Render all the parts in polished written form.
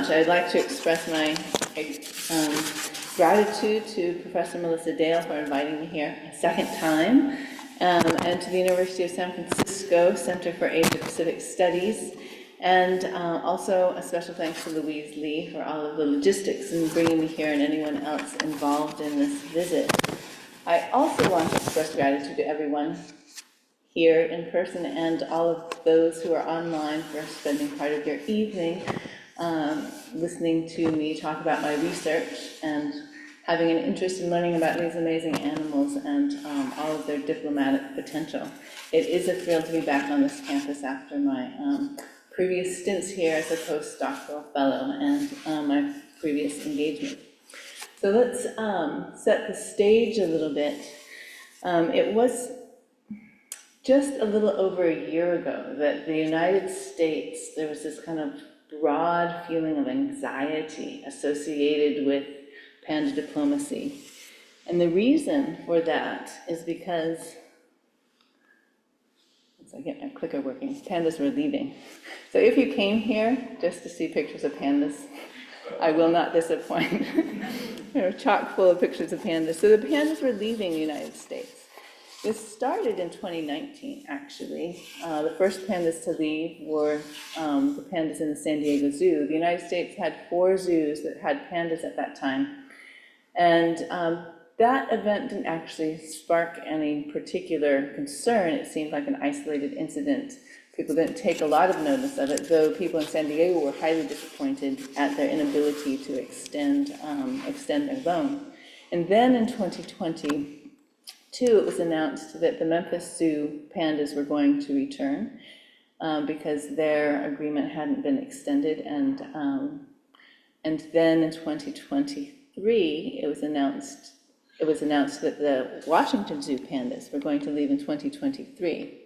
much. I'd like to express my gratitude to Professor Melissa Dale for inviting me here a second time, and to the University of San Francisco Center for Asia Pacific Studies, and also a special thanks to Louise Lee for all of the logistics and bringing me here and anyone else involved in this visit. I also want to express gratitude to everyone here in person and all of those who are online for spending part of your evening listening to me talk about my research and having an interest in learning about these amazing animals and all of their diplomatic potential. It is a thrill to be back on this campus after my previous stints here as a postdoctoral fellow and my previous engagement. So let's set the stage a little bit. It was just a little over a year ago that the United States, there was this kind of broad feeling of anxiety associated with panda diplomacy. And the reason for that is because, once I get my clicker working, pandas were leaving. So if you came here just to see pictures of pandas, I will not disappoint. They're chock full of pictures of pandas. So the pandas were leaving the United States. This started in 2019, actually. The first pandas to leave were the pandas in the San Diego Zoo. The United States had 4 zoos that had pandas at that time. And that event didn't actually spark any particular concern. It seemed like an isolated incident. People didn't take a lot of notice of it, though people in San Diego were highly disappointed at their inability to extend their loan. And then in 2020, it was announced that the Memphis Zoo pandas were going to return because their agreement hadn't been extended. And then in 2023, it was announced that the Washington Zoo pandas were going to leave in 2023.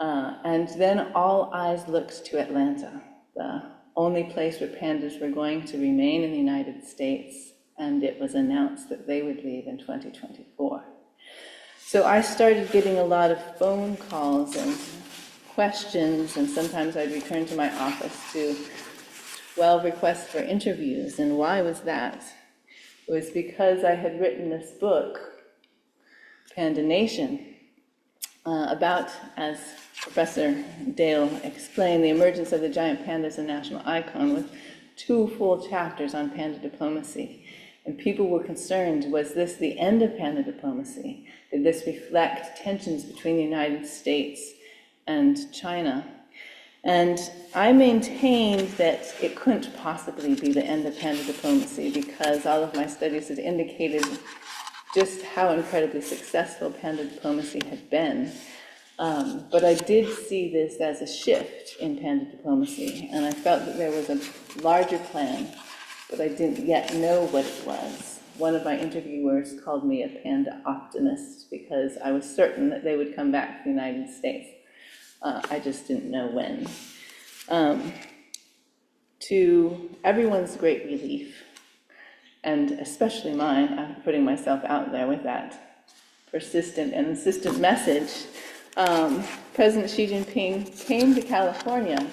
And then all eyes looked to Atlanta, the only place where pandas were going to remain in the United States. And it was announced that they would leave in 2024. So I started getting a lot of phone calls and questions, and sometimes I'd return to my office to 12 requests for interviews. And why was that? It was because I had written this book, Panda Nation, about, as Professor Dale explained, the emergence of the giant panda as a national icon, with 2 full chapters on panda diplomacy. And people were concerned, was this the end of panda diplomacy? Did this reflect tensions between the United States and China? And I maintained that it couldn't possibly be the end of panda diplomacy because all of my studies had indicated just how incredibly successful panda diplomacy had been. But I did see this as a shift in panda diplomacy, and I felt that there was a larger plan, but I didn't yet know what it was. One of my interviewers called me a panda optimist because I was certain that they would come back to the United States. I just didn't know when. To everyone's great relief, and especially mine, after putting myself out there with that persistent and insistent message, President Xi Jinping came to California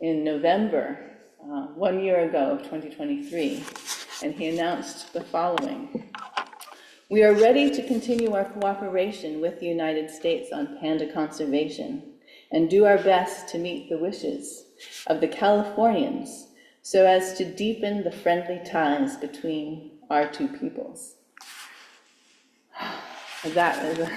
in November, 1 year ago, 2023, and he announced the following. We are ready to continue our cooperation with the United States on panda conservation and do our best to meet the wishes of the Californians so as to deepen the friendly ties between our two peoples. That was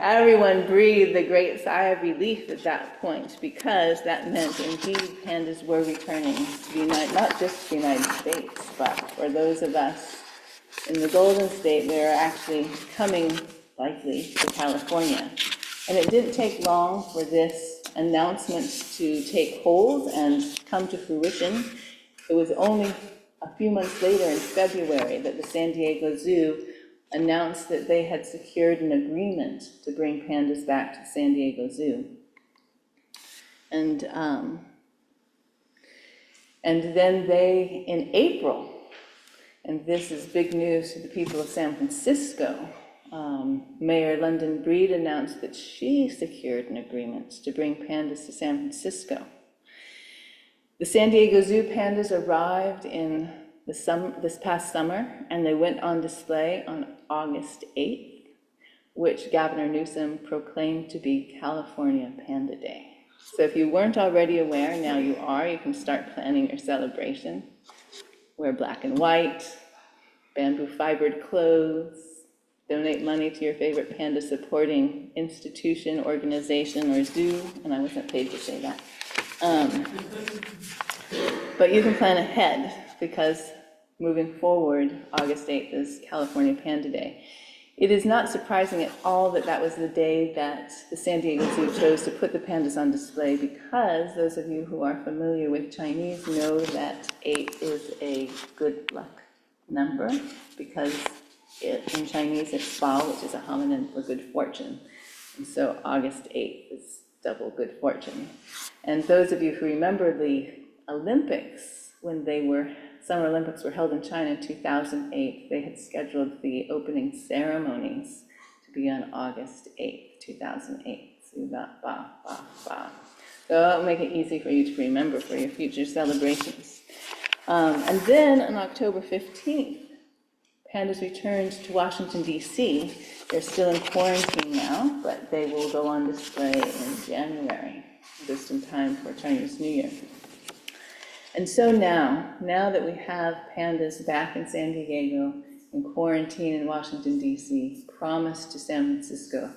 everyone breathed a great sigh of relief at that point, because that meant indeed pandas were returning to the United, not just the United States, but for those of us in the Golden State, they are actually coming likely to California. And it didn't take long for this announcement to take hold and come to fruition. It was only a few months later, in February, that the San Diego Zoo announced that they had secured an agreement to bring pandas back to San Diego Zoo. And then they, in April, and this is big news to the people of San Francisco, Mayor London Breed announced that she secured an agreement to bring pandas to San Francisco. The San Diego Zoo pandas arrived in this past summer, and they went on display on August 8th, which Governor Newsom proclaimed to be California Panda Day. So if you weren't already aware, now you are. You can start planning your celebration. Wear black and white, bamboo fibered clothes, donate money to your favorite panda supporting institution, organization, or zoo, and I wasn't paid to say that. But you can plan ahead, because moving forward, August 8th is California Panda Day. It is not surprising at all that that was the day that the San Diego Zoo chose to put the pandas on display, because those of you who are familiar with Chinese know that 8 is a good luck number, because in Chinese it's bao, which is a homonym for good fortune. And so August 8th is double good fortune. And those of you who remember the Olympics, when they were Summer Olympics were held in China in 2008, they had scheduled the opening ceremonies to be on August 8th, 2008. So you got ba, ba, ba. So it'll make it easy for you to remember for your future celebrations. And then on October 15th, pandas returned to Washington, D.C. They're still in quarantine now, but they will go on display in January, just in time for Chinese New Year. And so now that we have pandas back in San Diego, in quarantine in Washington, D.C., promised to San Francisco,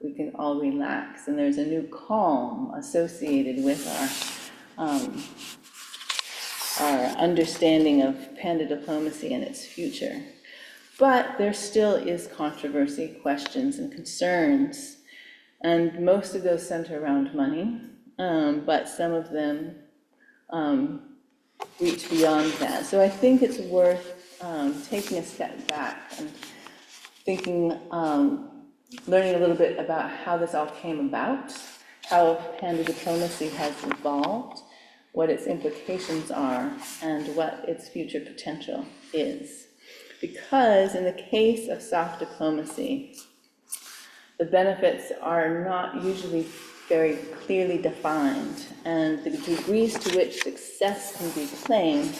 we can all relax. And there's a new calm associated with our understanding of panda diplomacy and its future. But there still is controversy, questions, and concerns. And most of those center around money, but some of them reach beyond that. So I think it's worth taking a step back and thinking, learning a little bit about how this all came about, how panda diplomacy has evolved, what its implications are, and what its future potential is. Because in the case of soft diplomacy, the benefits are not usually very clearly defined, and the degrees to which success can be claimed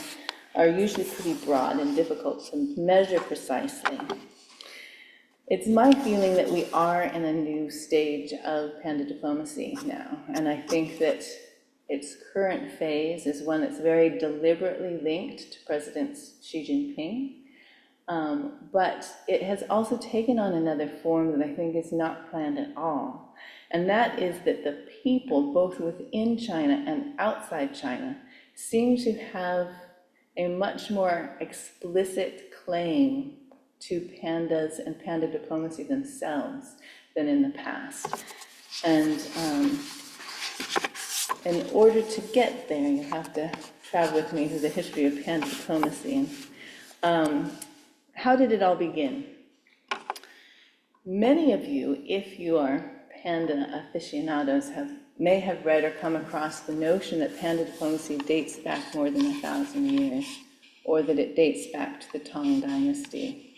are usually pretty broad and difficult to measure precisely. It's my feeling that we are in a new stage of panda diplomacy now, and I think that its current phase is one that's very deliberately linked to President Xi Jinping, but it has also taken on another form that I think is not planned at all. And that is that the people, both within China and outside China, seem to have a much more explicit claim to pandas and panda diplomacy themselves than in the past. And in order to get there, you have to travel with me through the history of panda diplomacy. And, how did it all begin? Many of you, if you are panda aficionados, may have read or come across the notion that panda diplomacy dates back more than 1,000 years, or that it dates back to the Tang Dynasty.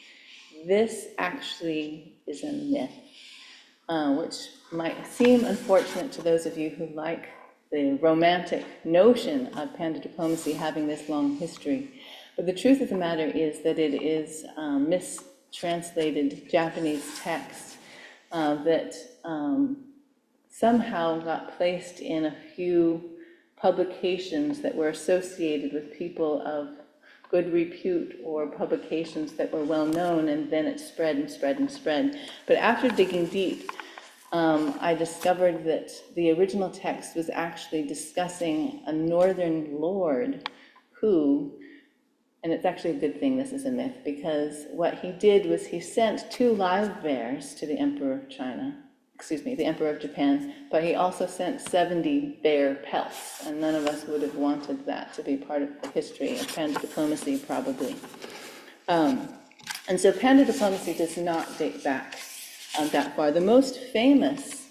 This actually is a myth, which might seem unfortunate to those of you who like the romantic notion of panda diplomacy having this long history. But the truth of the matter is that it is mistranslated Japanese text that somehow got placed in a few publications that were associated with people of good repute or publications that were well known, and then it spread and spread and spread. But after digging deep, I discovered that the original text was actually discussing a northern lord who, and it's actually a good thing this is a myth, because what he did was he sent 2 live bears to the Emperor of China, the Emperor of Japan, but he also sent 70 bear pelts, and none of us would have wanted that to be part of the history of panda diplomacy, probably. And so panda diplomacy does not date back that far. The most famous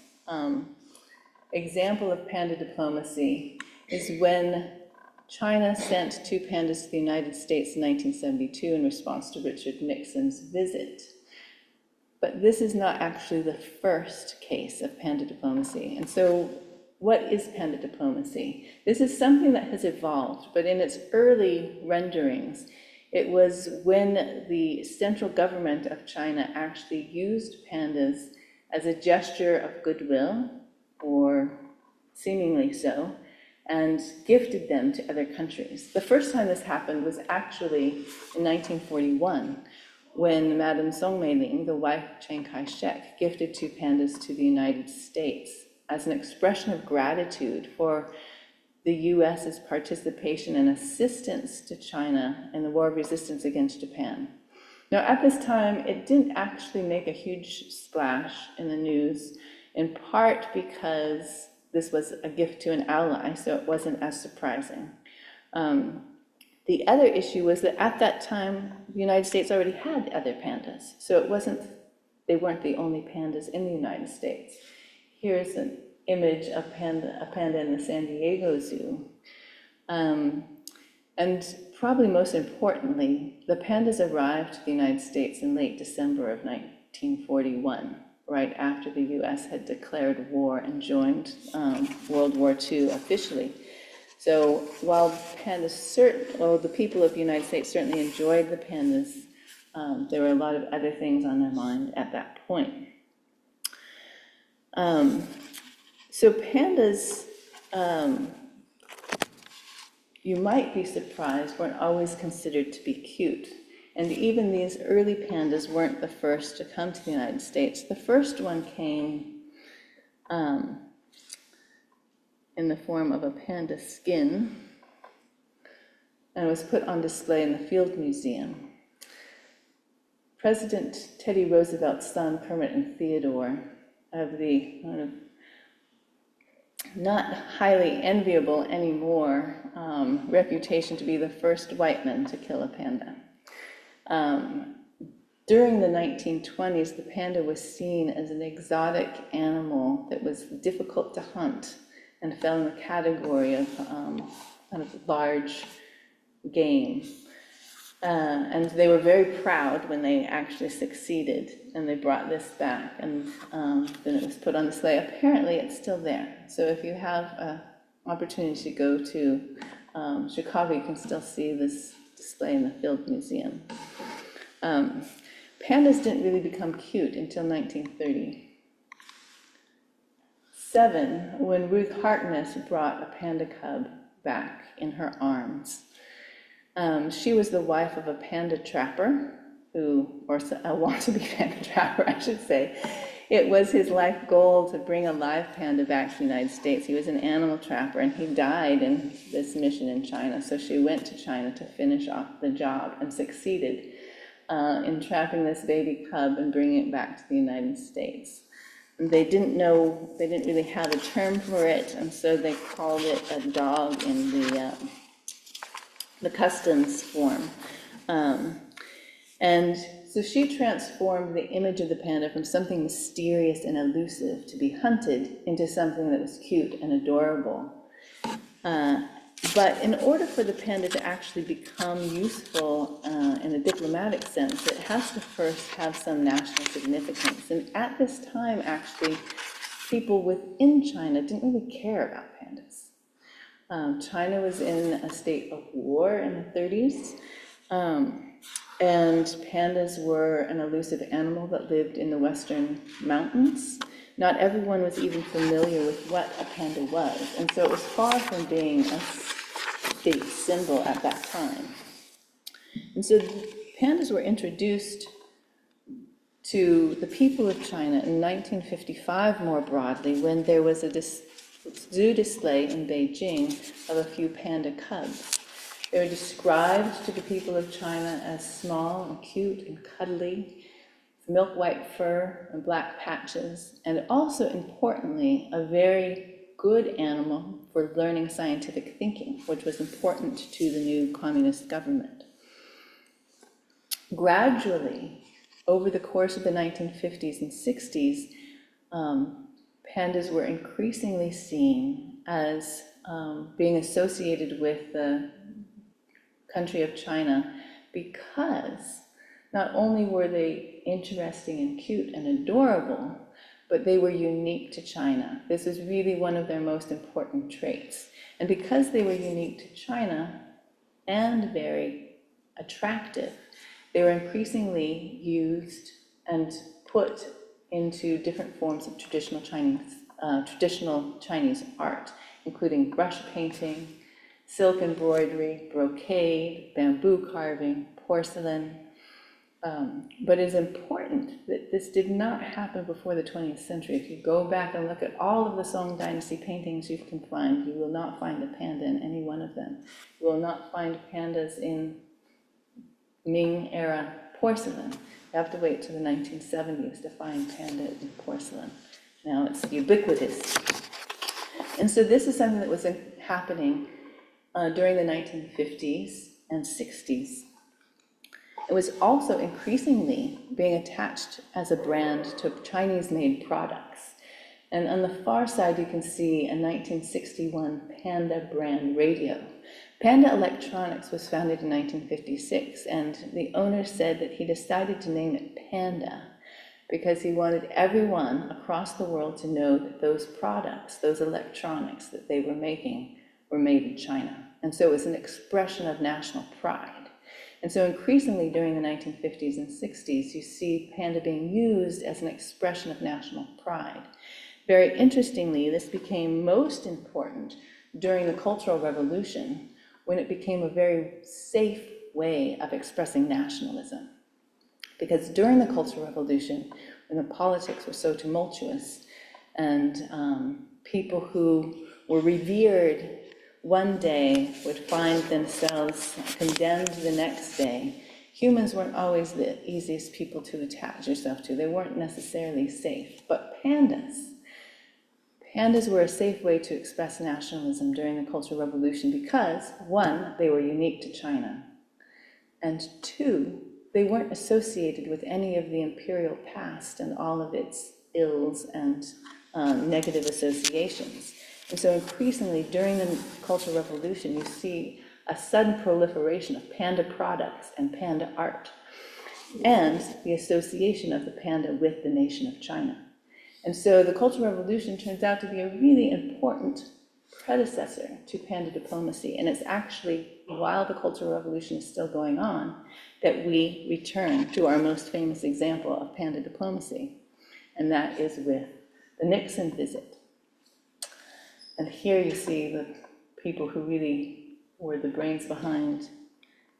example of panda diplomacy is when China sent 2 pandas to the United States in 1972 in response to Richard Nixon's visit. But this is not actually the first case of panda diplomacy. And so what is panda diplomacy? This is something that has evolved, but in its early renderings, it was when the central government of China actually used pandas as a gesture of goodwill, or seemingly so, and gifted them to other countries. The first time this happened was actually in 1941, when Madame Song Mei-ling, the wife of Chiang Kai-shek, gifted 2 pandas to the United States as an expression of gratitude for the U.S.'s participation and assistance to China in the war of resistance against Japan. Now, at this time, it didn't actually make a huge splash in the news, in part because this was a gift to an ally, so it wasn't as surprising. The other issue was that at that time, the United States already had other pandas, so it wasn't, they weren't the only pandas in the United States. Here's an image of a panda in the San Diego Zoo. And probably most importantly, the pandas arrived to the United States in late December of 1941, right after the U.S. had declared war and joined World War II officially. So while pandas the people of the United States certainly enjoyed the pandas, there were a lot of other things on their mind at that point. So pandas, you might be surprised, weren't always considered to be cute. And even these early pandas weren't the first to come to the United States. The first one came in the form of a panda skin, and was put on display in the Field Museum. President Teddy Roosevelt's son, Kermit and Theodore, of the not highly enviable anymore reputation to be the first white men to kill a panda. During the 1920s, the panda was seen as an exotic animal that was difficult to hunt and fell in the category of kind of large game. And they were very proud when they actually succeeded, and they brought this back, and then it was put on display. Apparently, it's still there. So if you have an opportunity to go to Chicago, you can still see this display in the Field Museum. Pandas didn't really become cute until 1937, when Ruth Harkness brought a panda cub back in her arms. She was the wife of a panda trapper, or a want-to-be panda trapper, I should say. It was his life goal to bring a live panda back to the United States. He was an animal trapper, and he died in this mission in China. So she went to China to finish off the job and succeeded in trapping this baby cub and bringing it back to the United States. And they didn't really have a term for it, and so they called it a dog in the customs form. And so she transformed the image of the panda from something mysterious and elusive to be hunted into something that was cute and adorable. But in order for the panda to actually become useful in a diplomatic sense, it has to first have some national significance. And at this time, actually, people within China didn't really care about pandas. China was in a state of war in the 30s, and pandas were an elusive animal that lived in the western mountains. Not everyone was even familiar with what a panda was, and so it was far from being a state symbol at that time. And so pandas were introduced to the people of China in 1955 more broadly, when there was a zoo display in Beijing of a few panda cubs. They were described to the people of China as small and cute and cuddly, with milk-white fur and black patches, and also, importantly, a very good animal for learning scientific thinking, which was important to the new communist government. Gradually, over the course of the 1950s and 60s, pandas were increasingly seen as being associated with the country of China, because not only were they interesting and cute and adorable, but they were unique to China. This is really one of their most important traits. And because they were unique to China and very attractive, they were increasingly used and put into different forms of traditional Chinese art, including brush painting, silk embroidery, brocade, bamboo carving, porcelain. But it's important that this did not happen before the 20th century. If you go back and look at all of the Song Dynasty paintings you can find, you will not find the panda in any one of them. You will not find pandas in Ming-era porcelain. You have to wait till the 1970s to find panda in porcelain. Now it's ubiquitous. And so this is something that was happening during the 1950s and 60s. It was also increasingly being attached as a brand to Chinese-made products. And on the far side, you can see a 1961 Panda brand radio. Panda Electronics was founded in 1956, and the owner said that he decided to name it Panda because he wanted everyone across the world to know that those products, those electronics that they were making, were made in China. And so it was an expression of national pride. And so increasingly during the 1950s and 60s, you see panda being used as an expression of national pride. Very interestingly, this became most important during the Cultural Revolution, when it became a very safe way of expressing nationalism. Because during the Cultural Revolution, when the politics were so tumultuous, and people who were revered one day would find themselves condemned the next day. Humans weren't always the easiest people to attach yourself to. They weren't necessarily safe. But pandas were a safe way to express nationalism during the Cultural Revolution because, one, they were unique to China, and two, they weren't associated with any of the imperial past and all of its ills and negative associations. And so increasingly during the Cultural Revolution, you see a sudden proliferation of panda products and panda art, and the association of the panda with the nation of China. And so the Cultural Revolution turns out to be a really important predecessor to panda diplomacy. And it's actually, while the Cultural Revolution is still going on, that we return to our most famous example of panda diplomacy, and that is with the Nixon visit. And here you see the people who really were the brains behind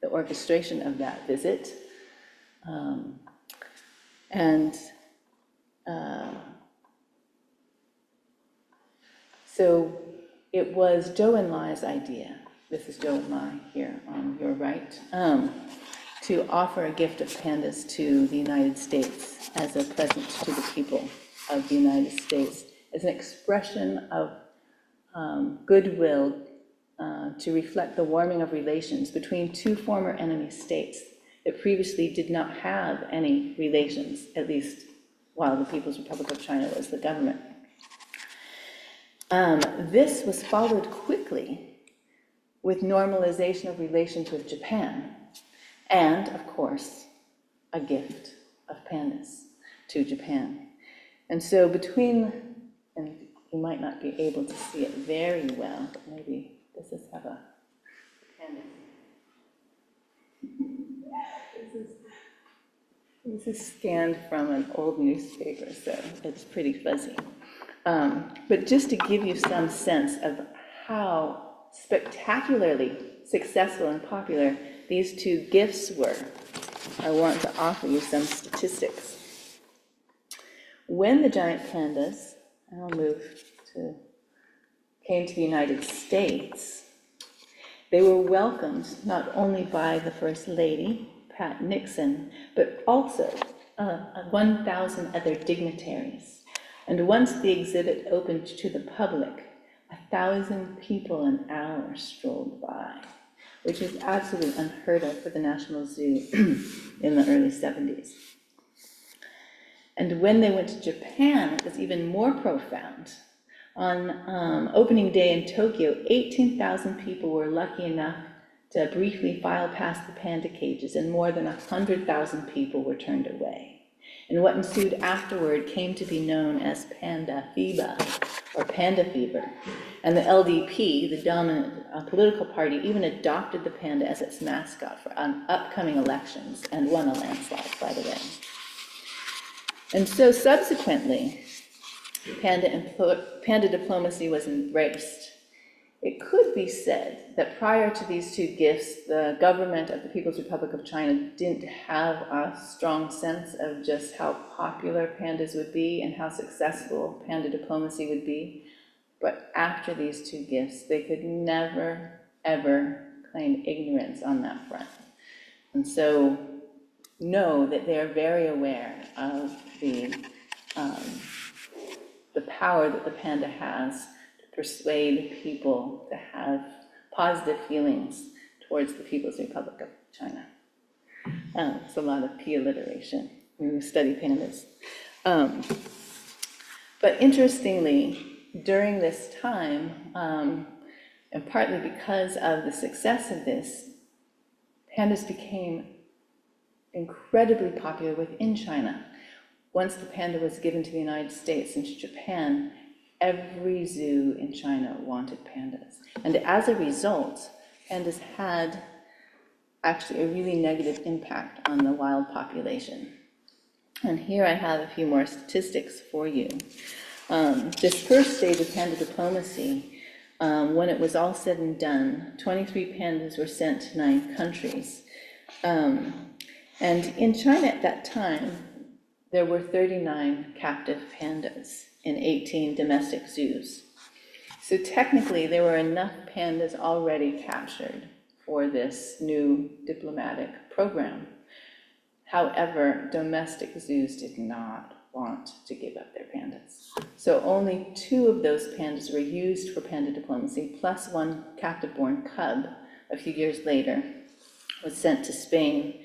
the orchestration of that visit. So it was Zhou Enlai's idea, this is Zhou Enlai here on your right, to offer a gift of pandas to the United States as a present to the people of the United States, as an expression of goodwill to reflect the warming of relations between two former enemy states that previously did not have any relations, at least while the People's Republic of China was the government. This was followed quickly with normalization of relations with Japan and, of course, a gift of pandas to Japan. And so between, and you might not be able to see it very well, but maybe this is have a panda. This is scanned from an old newspaper, so it's pretty fuzzy. But just to give you some sense of how spectacularly successful and popular these two gifts were, I want to offer you some statistics. When the giant pandas came to the United States, they were welcomed not only by the First Lady, Pat Nixon, but also 1,000 other dignitaries. And once the exhibit opened to the public, 1,000 people an hour strolled by, which is absolutely unheard of for the National Zoo in the early 70s. And when they went to Japan, it was even more profound. On opening day in Tokyo, 18,000 people were lucky enough to briefly file past the panda cages, and more than 100,000 people were turned away. and what ensued afterward came to be known as Panda fever, or Panda fever. And the LDP, the dominant political party, even adopted the panda as its mascot for upcoming elections, and won a landslide, by the way. And so subsequently, panda diplomacy was embraced. It could be said that prior to these two gifts, the government of the People's Republic of China didn't have a strong sense of just how popular pandas would be and how successful panda diplomacy would be. But after these two gifts, they could never, ever claim ignorance on that front. And so know that they are very aware of the power that the panda has to persuade people to have positive feelings towards the People's Republic of China. It's a lot of P alliteration when you study pandas. But interestingly, during this time, and partly because of the success of this, pandas became incredibly popular within China. Once the panda was given to the United States and to Japan, every zoo in China wanted pandas. And as a result, pandas had actually a really negative impact on the wild population. And here I have a few more statistics for you. This first stage of panda diplomacy, when it was all said and done, 23 pandas were sent to 9 countries. And in China at that time, there were 39 captive pandas in 18 domestic zoos. So technically, there were enough pandas already captured for this new diplomatic program. However, domestic zoos did not want to give up their pandas. So only 2 of those pandas were used for panda diplomacy, plus 1 captive-born cub a few years later was sent to Spain.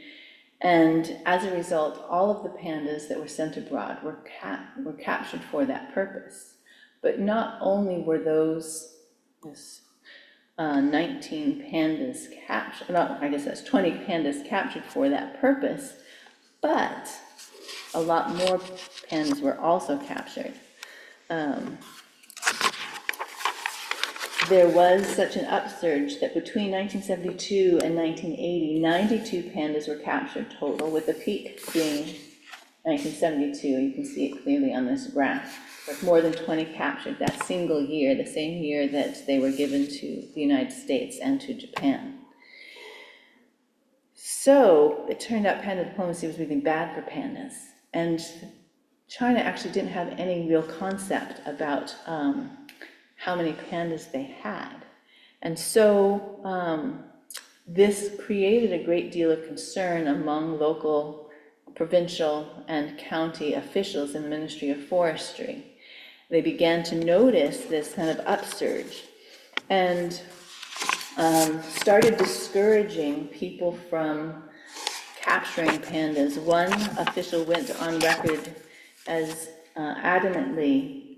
And as a result, all of the pandas that were sent abroad were captured for that purpose. But not only were those 19 pandas captured, no, I guess that's 20 pandas captured for that purpose, but a lot more pandas were also captured. There was such an upsurge that between 1972 and 1980, 92 pandas were captured total, with the peak being 1972. You can see it clearly on this graph. With more than 20 captured that single year, the same year that they were given to the United States and to Japan. So it turned out panda diplomacy was really bad for pandas. And China actually didn't have any real concept about how many pandas they had. And so this created a great deal of concern among local, provincial, and county officials in the Ministry of Forestry. They began to notice this kind of upsurge and started discouraging people from capturing pandas. One official went on record as adamantly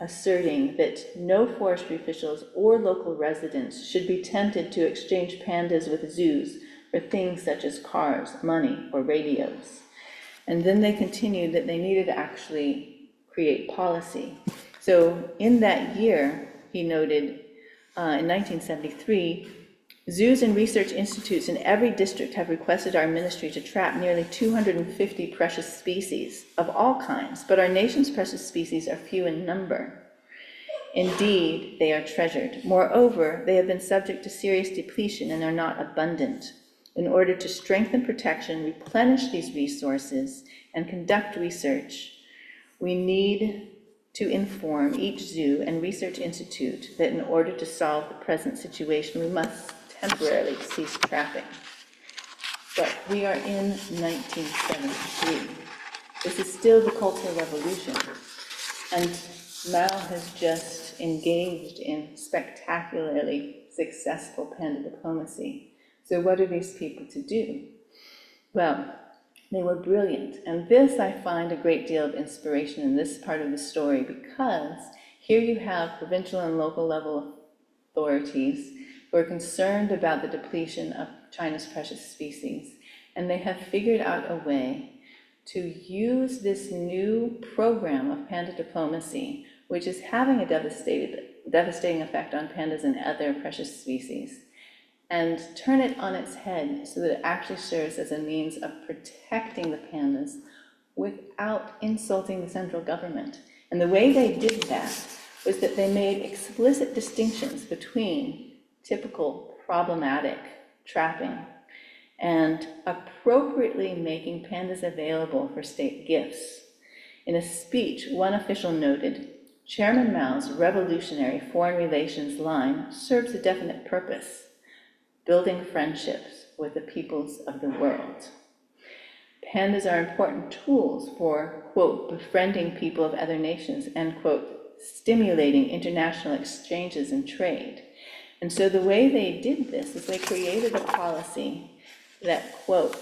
asserting that no forestry officials or local residents should be tempted to exchange pandas with zoos for things such as cars, money, or radios. And then they continued that they needed to actually create policy. So in that year, he noted, in 1973, zoos and research institutes in every district have requested our ministry to trap nearly 250 precious species of all kinds, but our nation's precious species are few in number. Indeed, they are treasured. Moreover, they have been subject to serious depletion and are not abundant. In order to strengthen protection, replenish these resources, and conduct research, we need to inform each zoo and research institute that in order to solve the present situation, we must temporarily cease trapping. But we are in 1973. This is still the Cultural Revolution, and Mao has just engaged in spectacularly successful panda diplomacy. So what are these people to do? Well, they were brilliant, and this I find a great deal of inspiration in this part of the story, because here you have provincial and local level authorities who are concerned about the depletion of China's precious species, and they have figured out a way to use this new program of panda diplomacy, which is having a devastating effect on pandas and other precious species, and turn it on its head so that it actually serves as a means of protecting the pandas without insulting the central government. And the way they did that was that they made explicit distinctions between typical problematic trapping and appropriately making pandas available for state gifts. In a speech, one official noted, "Chairman Mao's revolutionary foreign relations line serves a definite purpose, building friendships with the peoples of the world. Pandas are important tools for, quote, befriending people of other nations and, quote, stimulating international exchanges and trade." And so the way they did this is they created a policy that, quote,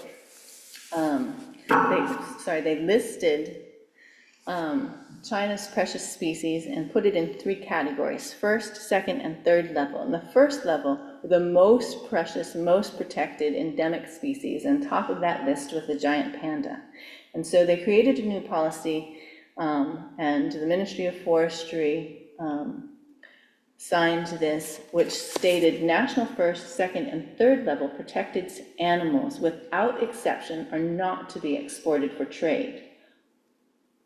they listed China's precious species and put it in three categories: first, second, and third level. And the first level, the most precious, most protected endemic species, and top of that list was the giant panda. And so they created a new policy, and the Ministry of Forestry signed this, which stated national first, second, and third level protected animals without exception are not to be exported for trade.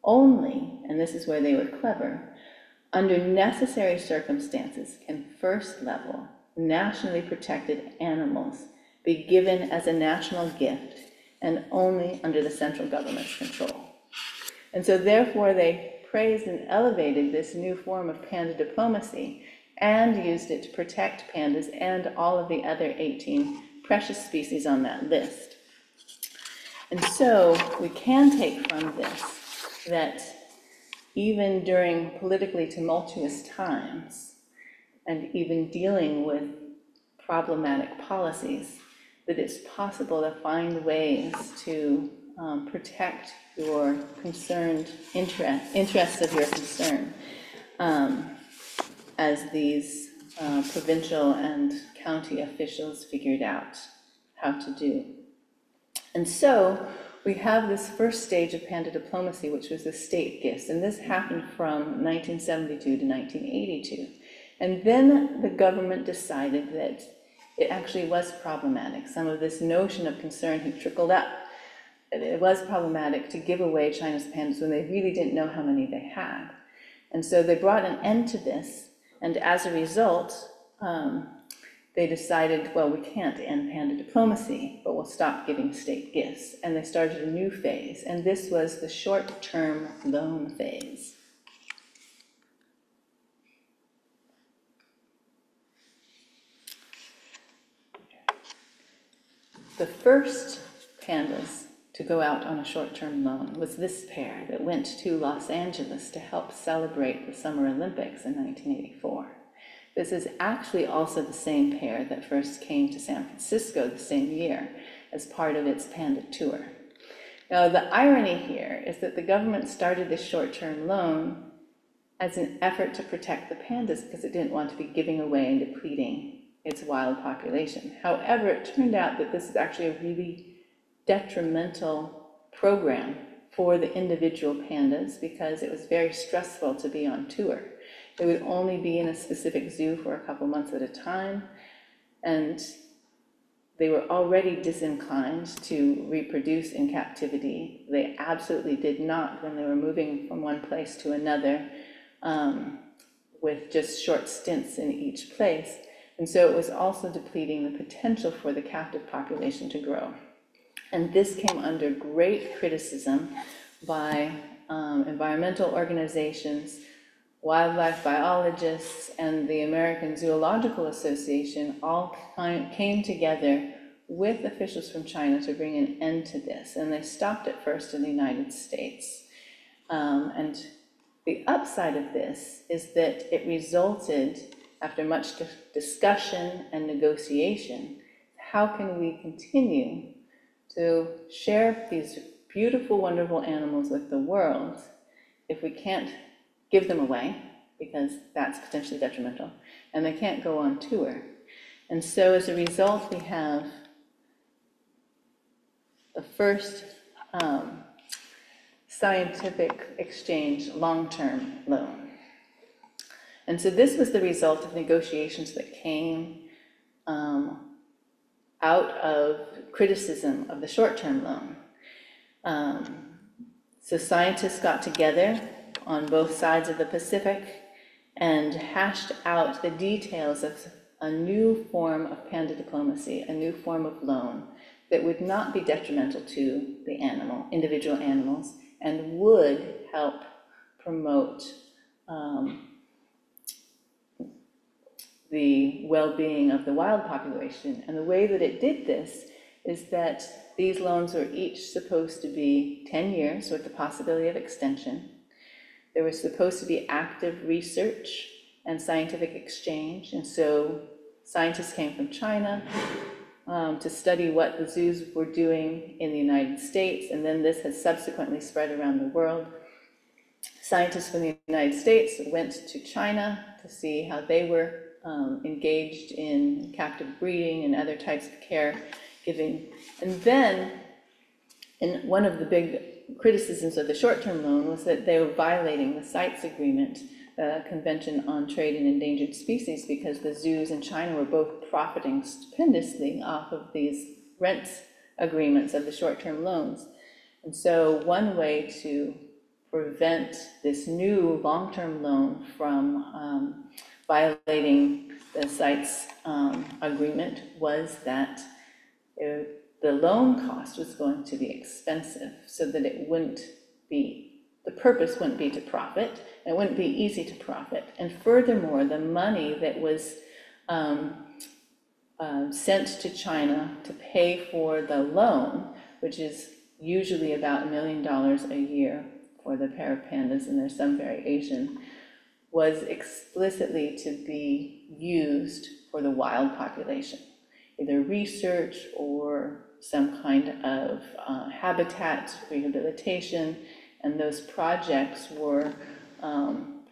Only, and this is where they were clever, under necessary circumstances can first level nationally protected animals be given as a national gift and only under the central government's control. And so therefore they praised and elevated this new form of panda diplomacy and used it to protect pandas and all of the other 18 precious species on that list. And so we can take from this that even during politically tumultuous times, and even dealing with problematic policies, that it's possible to find ways to protect your concerned interests of your concern, as these provincial and county officials figured out how to do. And so, we have this first stage of panda diplomacy, which was the state gifts, and this happened from 1972 to 1982. And then the government decided that it actually was problematic. Some of this notion of concern had trickled up, that it was problematic to give away China's pandas when they really didn't know how many they had. And so they brought an end to this, and as a result, they decided, well, we can't end panda diplomacy, but we'll stop giving state gifts. And they started a new phase, and this was the short-term loan phase. The first pandas to go out on a short-term loan was this pair that went to Los Angeles to help celebrate the Summer Olympics in 1984. This is actually also the same pair that first came to San Francisco the same year as part of its panda tour. Now, the irony here is that the government started this short-term loan as an effort to protect the pandas because it didn't want to be giving away and depleting its wild population. However, it turned out that this is actually a really detrimental program for the individual pandas because it was very stressful to be on tour. They would only be in a specific zoo for a couple months at a time, and they were already disinclined to reproduce in captivity. They absolutely did not when they were moving from one place to another with just short stints in each place. And so it was also depleting the potential for the captive population to grow. And this came under great criticism by environmental organizations, wildlife biologists, and the American Zoological Association all came together with officials from China to bring an end to this. And they stopped it first in the United States. And the upside of this is that it resulted, after much discussion and negotiation, how can we continue to share these beautiful, wonderful animals with the world if we can't give them away, because that's potentially detrimental, and they can't go on tour. And so as a result, we have the first scientific exchange long-term loan. And so this was the result of negotiations that came out of criticism of the short-term loan. So scientists got together on both sides of the Pacific and hashed out the details of a new form of panda diplomacy, a new form of loan that would not be detrimental to the animal, individual animals, and would help promote the well-being of the wild population. And the way that it did this is that these loans were each supposed to be 10 years with the possibility of extension. There was supposed to be active research and scientific exchange. And so scientists came from China to study what the zoos were doing in the United States. And then this has subsequently spread around the world. Scientists from the United States went to China to see how they were engaged in captive breeding and other types of care giving. And then, and one of the big criticisms of the short-term loan was that they were violating the CITES agreement, the Convention on Trade in Endangered Species, because the zoos in China were both profiting stupendously off of these rent agreements of the short-term loans. And so one way to prevent this new long-term loan from violating the CITES agreement was that the loan cost was going to be expensive, so that it wouldn't be, the purpose wouldn't be to profit, it wouldn't be easy to profit. And furthermore, the money that was sent to China to pay for the loan, which is usually about $1 million a year for the pair of pandas, and there's some variation, was explicitly to be used for the wild population, either research or some kind of habitat rehabilitation. And those projects were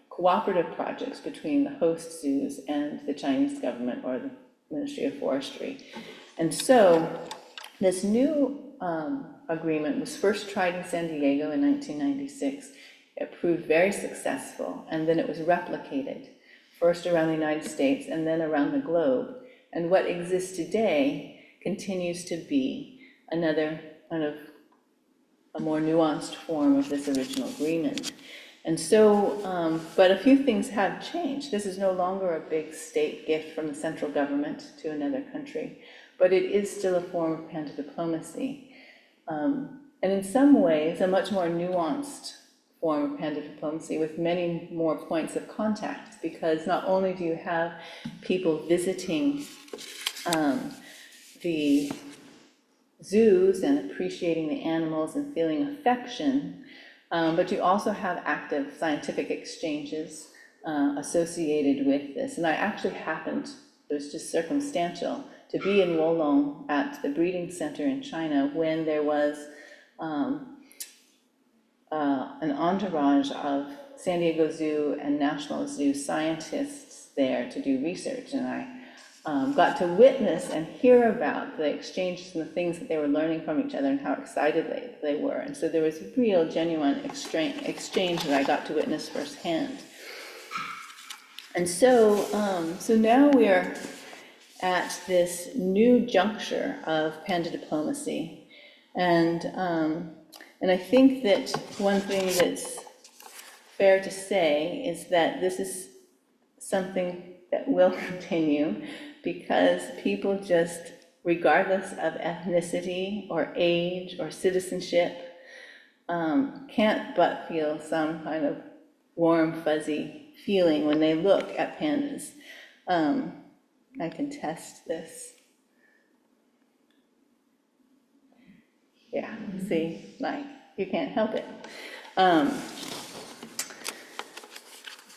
cooperative projects between the host zoos and the Chinese government or the Ministry of Forestry. And so this new agreement was first tried in San Diego in 1996. It proved very successful, and then it was replicated, first around the United States and then around the globe. And what exists today continues to be another kind of a more nuanced form of this original agreement. And so, but a few things have changed. This is no longer a big state gift from the central government to another country, but it is still a form of panda diplomacy. And in some ways, a much more nuanced form of panda diplomacy with many more points of contact, because not only do you have people visiting the zoos and appreciating the animals and feeling affection, but you also have active scientific exchanges associated with this. And I actually happened, it was just circumstantial, to be in Wolong at the breeding center in China when there was an entourage of San Diego Zoo and National Zoo scientists there to do research. And I got to witness and hear about the exchanges and the things that they were learning from each other and how excited they were. And so there was real, genuine exchange that I got to witness firsthand. And so, so now we are at this new juncture of panda diplomacy. And I think that one thing that's fair to say is that this is something that will continue, because people just, regardless of ethnicity or age or citizenship, can't but feel some kind of warm, fuzzy feeling when they look at pandas. I can test this. Yeah, see, like, you can't help it.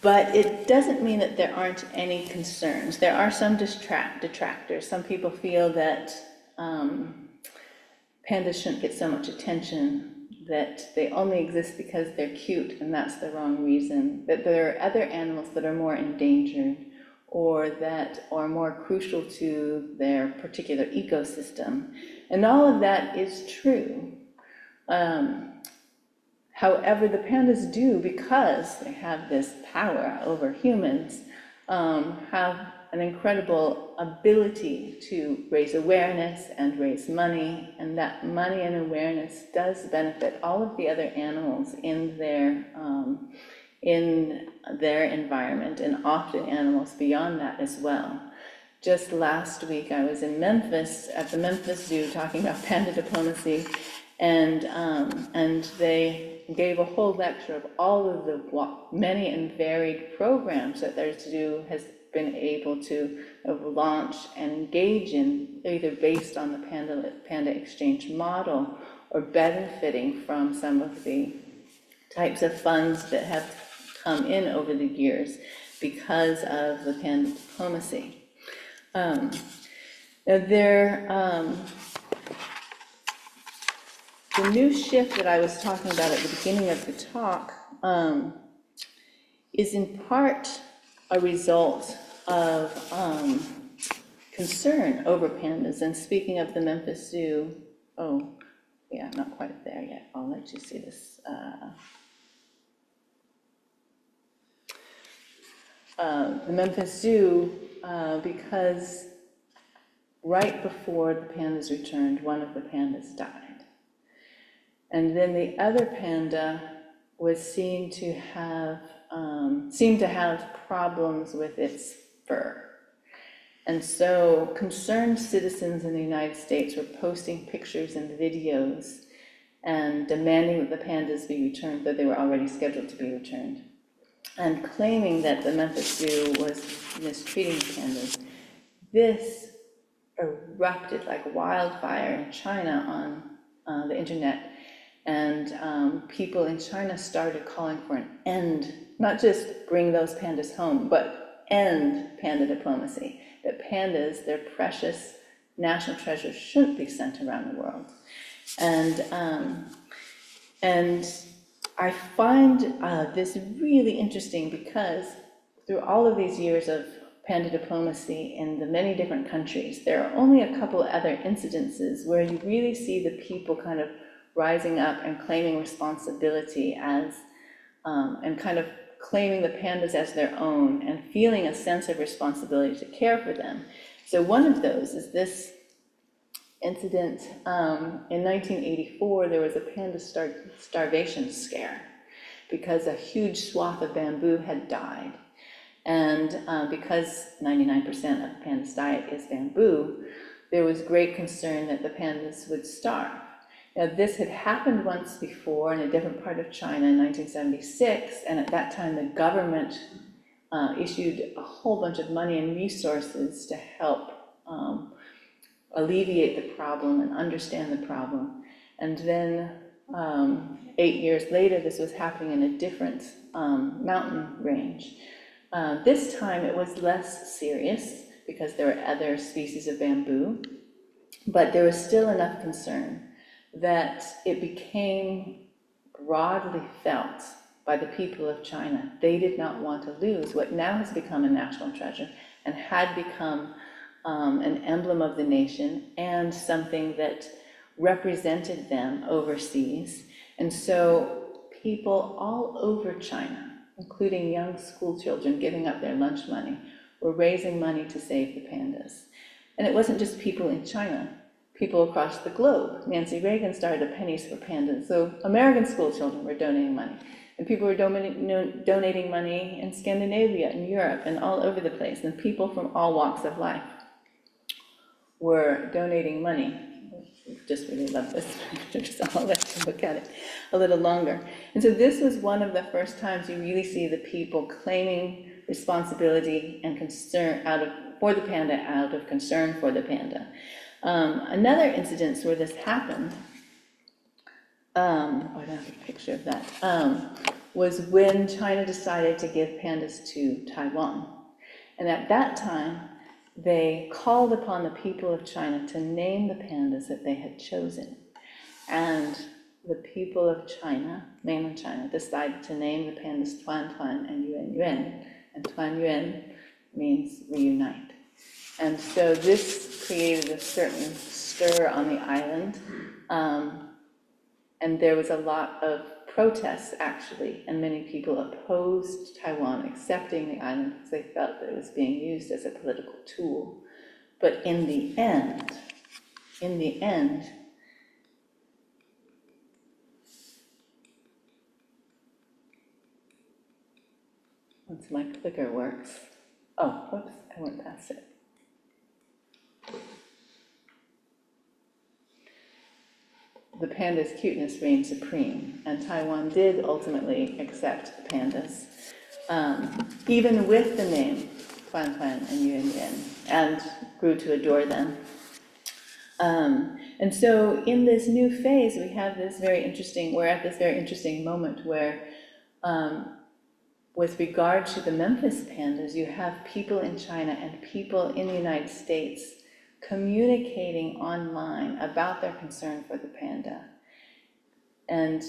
But it doesn't mean that there aren't any concerns. There are some detractors. Some people feel that pandas shouldn't get so much attention, that they only exist because they're cute, and that's the wrong reason, that there are other animals that are more endangered or that are more crucial to their particular ecosystem. And all of that is true. However, the pandas do, because they have this power over humans, have an incredible ability to raise awareness and raise money, and that money and awareness does benefit all of the other animals in their environment, and often animals beyond that as well. Just last week, I was in Memphis at the Memphis Zoo talking about panda diplomacy, and they gave a whole lecture of all of the many and varied programs that their zoo has been able to launch and engage in, either based on the panda exchange model or benefiting from some of the types of funds that have come in over the years because of the panda diplomacy. The new shift that I was talking about at the beginning of the talk is in part a result of concern over pandas. And speaking of the Memphis Zoo, oh, yeah, I'm not quite there yet. I'll let you see this. The Memphis Zoo, because right before the pandas returned, one of the pandas died. And then the other panda was seen to have problems with its fur. And so concerned citizens in the United States were posting pictures and videos and demanding that the pandas be returned, though they were already scheduled to be returned, and claiming that the Memphis Zoo was mistreating pandas. This erupted like wildfire in China on the internet. And people in China started calling for an end, not just bring those pandas home, but end panda diplomacy. That pandas, their precious national treasure, shouldn't be sent around the world. And I find this really interesting, because through all of these years of panda diplomacy in the many different countries, there are only a couple other incidences where you really see the people kind of rising up and claiming responsibility as, and kind of claiming the pandas as their own and feeling a sense of responsibility to care for them. So one of those is this incident. In 1984, there was a panda starvation scare because a huge swath of bamboo had died. And because 99% of the panda's diet is bamboo, there was great concern that the pandas would starve. Now, this had happened once before in a different part of China in 1976, and at that time the government issued a whole bunch of money and resources to help alleviate the problem and understand the problem. And then 8 years later, this was happening in a different mountain range. This time it was less serious because there were other species of bamboo, but there was still enough concern that it became broadly felt by the people of China. They did not want to lose what now has become a national treasure and had become an emblem of the nation and something that represented them overseas. And so people all over China, including young school children giving up their lunch money, were raising money to save the pandas. And it wasn't just people in China. People across the globe. Nancy Reagan started a pennies for pandas, so American school children were donating money. And people were donating money in Scandinavia and Europe and all over the place. And people from all walks of life were donating money. I just really love this picture, so I'll let you look at it a little longer. And so this was one of the first times you really see the people claiming responsibility and concern for the panda out of concern for the panda. Another incidence where this happened, I don't have a picture of that, was when China decided to give pandas to Taiwan. And at that time, they called upon the people of China to name the pandas that they had chosen. And the people of China, mainland China, decided to name the pandas Tuan Tuan and Yuan Yuan. And Tuan Yuan means reunite. And so this created a certain stir on the island, and there was a lot of protests, actually, and many people opposed Taiwan accepting the island because they felt that it was being used as a political tool. But in the end, once my clicker works, oh, whoops, I went past it. The panda's cuteness reigned supreme, and Taiwan did ultimately accept the pandas, even with the name Tuan Tuan and Yuan Yuan, and grew to adore them. And so in this new phase, we have this very interesting, we're at this very interesting moment where, with regard to the Memphis pandas, you have people in China and people in the United States communicating online about their concern for the panda and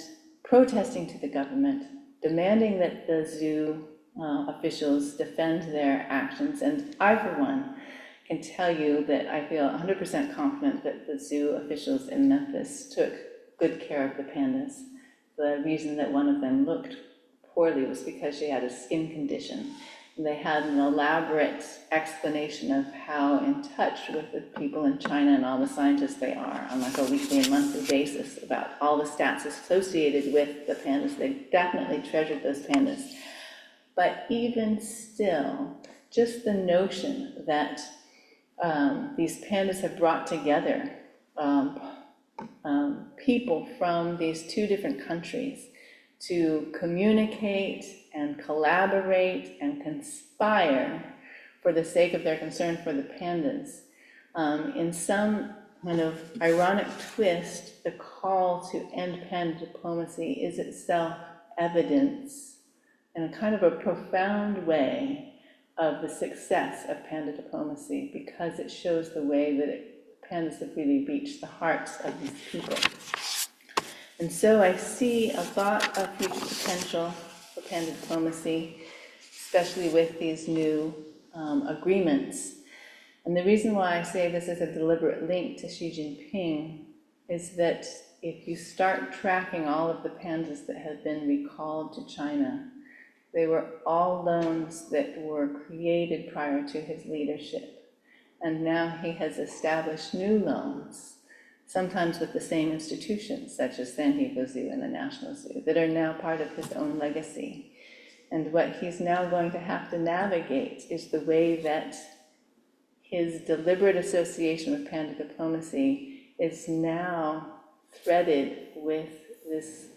protesting to the government, demanding that the zoo officials defend their actions. And I, for one, can tell you that I feel 100% confident that the zoo officials in Memphis took good care of the pandas. The reason that one of them looked poorly was because she had a skin condition. They had an elaborate explanation of how in touch with the people in China and all the scientists they are on like a weekly and monthly basis about all the stats associated with the pandas. They definitely treasured those pandas. But even still, just the notion that these pandas have brought together people from these two different countries to communicate and collaborate and conspire for the sake of their concern for the pandas. In some kind of ironic twist, the call to end panda diplomacy is itself evidence in a kind of a profound way of the success of panda diplomacy, because it shows the way that pandas have really reached the hearts of these people. And so I see a lot of future potential for panda diplomacy, especially with these new agreements. And the reason why I say this is a deliberate link to Xi Jinping is that if you start tracking all of the pandas that have been recalled to China, they were all loans that were created prior to his leadership. And now he has established new loans, sometimes with the same institutions, such as San Diego Zoo and the National Zoo, that are now part of his own legacy. And what he's now going to have to navigate is the way that his deliberate association with panda diplomacy is now threaded with this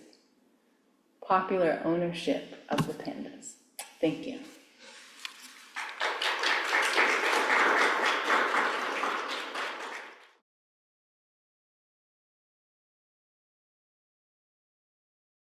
popular ownership of the pandas. Thank you.